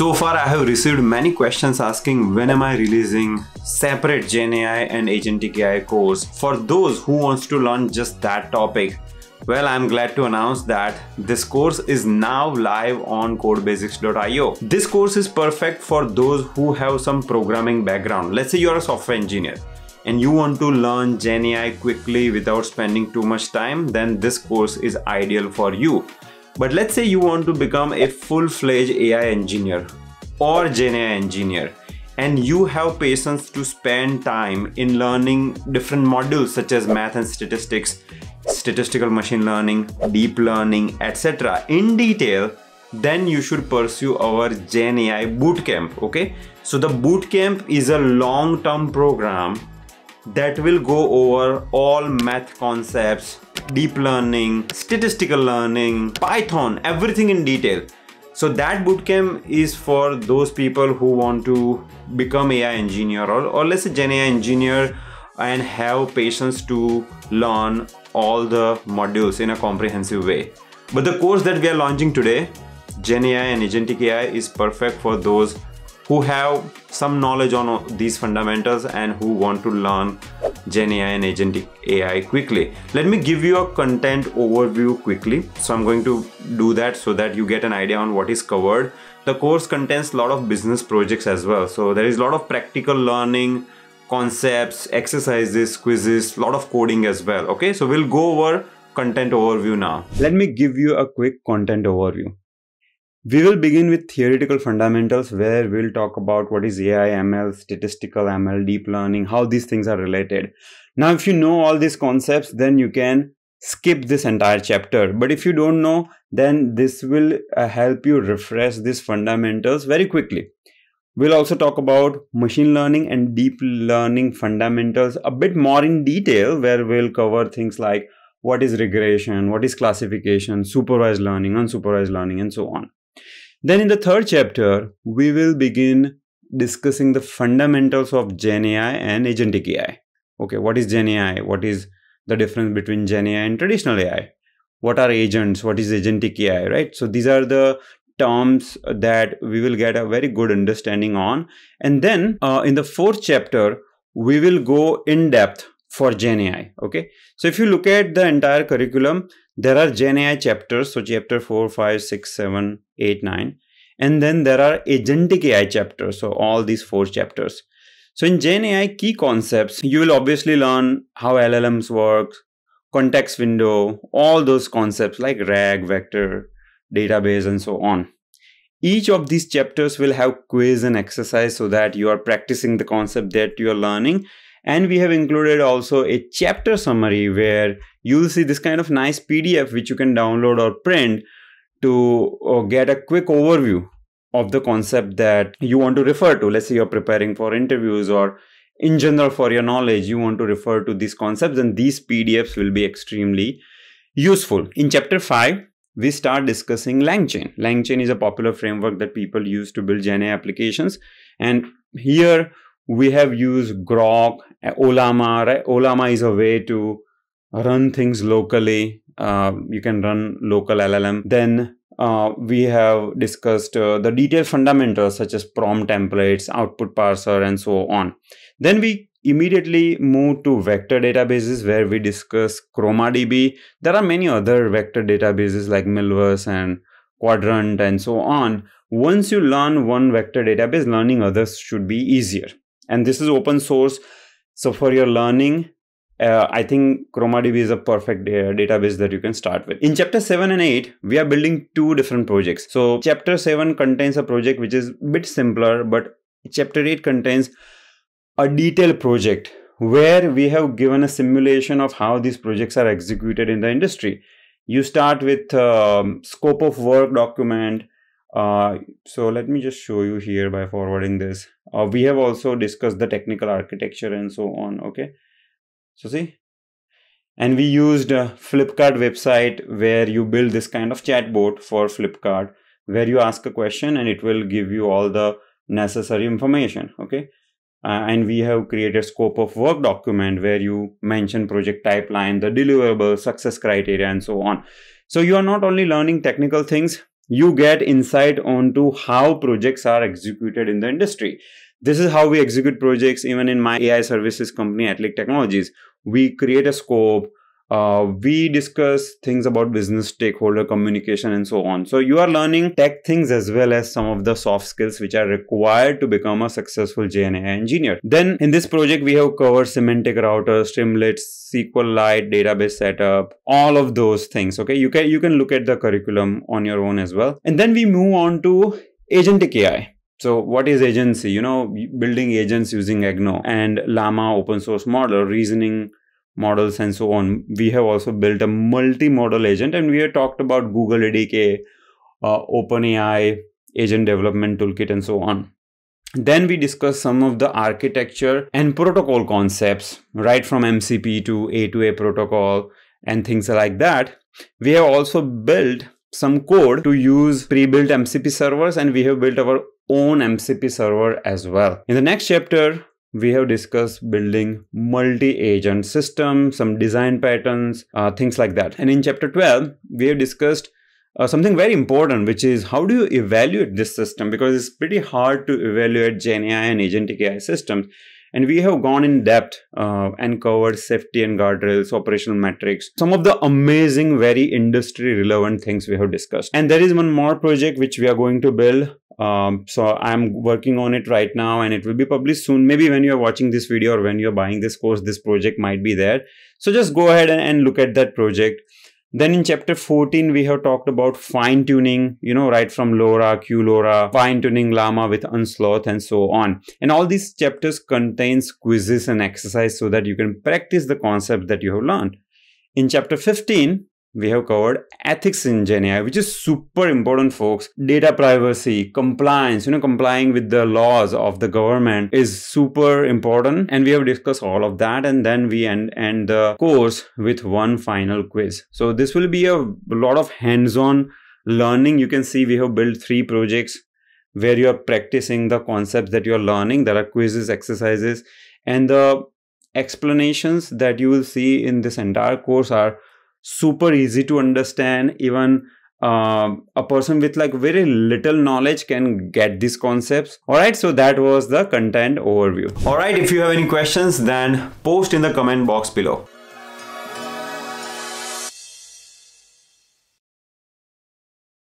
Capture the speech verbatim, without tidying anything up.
So far I have received many questions asking when am I releasing separate Gen A I and Agentic A I course for those who wants to learn just that topic. Well, I'm glad to announce that this course is now live on codebasics dot i o. This course is perfect for those who have some programming background. Let's say you're a software engineer and you want to learn Gen A I quickly without spending too much time, then this course is ideal for you. But let's say you want to become a full-fledged A I engineer or Gen A I engineer, and you have patience to spend time in learning different modules such as math and statistics, statistical machine learning, deep learning, et cetera in detail, then you should pursue our Gen A I bootcamp. Okay, so the bootcamp is a long-term program that will go over all math concepts, deep learning, statistical learning, Python, everything in detail. So that bootcamp is for those people who want to become A I engineer or, or let's say Gen A I engineer and have patience to learn all the modules in a comprehensive way. But the course that we are launching today, Gen A I and Agentic A I, is perfect for those who have some knowledge on these fundamentals and who want to learn Gen A I and Agentic A I quickly. Let me give you a content overview quickly. So I'm going to do that so that you get an idea on what is covered. The course contains a lot of business projects as well. So there is a lot of practical learning, concepts, exercises, quizzes, a lot of coding as well. Okay, so we'll go over content overview now. Let me give you a quick content overview. We will begin with theoretical fundamentals where we'll talk about what is A I, M L, statistical M L, deep learning, how these things are related. Now, if you know all these concepts, then you can skip this entire chapter. But if you don't know, then this will uh, help you refresh these fundamentals very quickly. We'll also talk about machine learning and deep learning fundamentals a bit more in detail, where we'll cover things like what is regression, what is classification, supervised learning, unsupervised learning, and so on. Then in the third chapter, we will begin discussing the fundamentals of Gen A I and Agentic A I. Okay, what is Gen A I? What is the difference between Gen A I and traditional A I? What are agents? What is Agentic A I, right? So these are the terms that we will get a very good understanding on. And then uh, in the fourth chapter, we will go in depth for Gen A I, okay? So if you look at the entire curriculum, there are Gen A I chapters, so chapter four, five, six, seven, eight, nine. And then there are Agentic A I chapters, so all these four chapters. So in Gen A I key concepts, you will obviously learn how L L Ms work, context window, all those concepts like R AG, vector, database, and so on. Each of these chapters will have quiz and exercise so that you are practicing the concept that you are learning. And we have included also a chapter summary where you'll see this kind of nice P D F which you can download or print to or get a quick overview of the concept that you want to refer to. Let's say you're preparing for interviews or in general for your knowledge, you want to refer to these concepts, and these P D Fs will be extremely useful. In chapter five, we start discussing LangChain. LangChain is a popular framework that people use to build Gen A I applications. And here, we have used Grok, Ollama, right? Ollama is a way to run things locally. Uh, you can run local L L M. Then uh, we have discussed uh, the detailed fundamentals such as prompt templates, output parser, and so on. Then we immediately move to vector databases where we discuss ChromaDB. There are many other vector databases like Milvus and Quadrant and so on. Once you learn one vector database, learning others should be easier. And this is open source. So for your learning, uh, I think ChromaDB is a perfect uh, database that you can start with. In chapter seven and eight, we are building two different projects. So chapter seven contains a project which is a bit simpler, but chapter eight contains a detailed project where we have given a simulation of how these projects are executed in the industry. You start with um, scope of work document. Uh, so let me just show you here by forwarding this. Uh, we have also discussed the technical architecture and so on. Okay, so see, and we used a Flipkart website where you build this kind of chatbot for Flipkart, where you ask a question and it will give you all the necessary information. Okay, uh, and we have created scope of work document where you mention project pipeline, the deliverable, success criteria, and so on. So you are not only learning technical things, you get insight onto how projects are executed in the industry. This is how we execute projects even in my A I services company, Atliq Technologies. We create a scope, uh, we discuss things about business stakeholder communication and so on. So you are learning tech things as well as some of the soft skills which are required to become a successful Gen A I engineer. Then in this project, we have covered semantic routers, Streamlit, SQLite, database setup, all of those things. Okay, you can, you can look at the curriculum on your own as well. And then we move on to Agentic A I. So what is agency? You know, building agents using Agno and Llama open source model, reasoning models and so on. We have also built a multi-modal agent, and we have talked about Google A D K, uh, OpenAI, agent development toolkit and so on. Then we discuss some of the architecture and protocol concepts, right from M C P to A two A protocol and things like that. We have also built some code to use pre-built M C P servers, and we have built our own M C P server as well. In the next chapter, we have discussed building multi-agent systems, some design patterns, uh, things like that. And in chapter twelve, we have discussed uh, something very important, which is how do you evaluate this system? Because it's pretty hard to evaluate Gen A I and Agentic A I systems. And we have gone in depth uh, and covered safety and guardrails, operational metrics, some of the amazing, very industry relevant things we have discussed. And there is one more project which we are going to build. Um, so I'm working on it right now, and it will be published soon. Maybe when you're watching this video or when you're buying this course, this project might be there. So just go ahead and, and look at that project. Then in chapter fourteen, we have talked about fine tuning, you know, right from LoRa, Q LoRa, fine tuning Llama with Unsloth and so on. And all these chapters contains quizzes and exercise so that you can practice the concepts that you have learned. In chapter fifteen, we have covered ethics in Gen A I, which is super important, folks. Data privacy, compliance, you know, complying with the laws of the government is super important. And we have discussed all of that. And then we end, end the course with one final quiz. So this will be a lot of hands-on learning. You can see we have built three projects where you are practicing the concepts that you are learning. There are quizzes, exercises, and the explanations that you will see in this entire course are super easy to understand. Even uh, a person with like very little knowledge can get these concepts. All right, so that was the content overview. All right, if you have any questions, then post in the comment box below.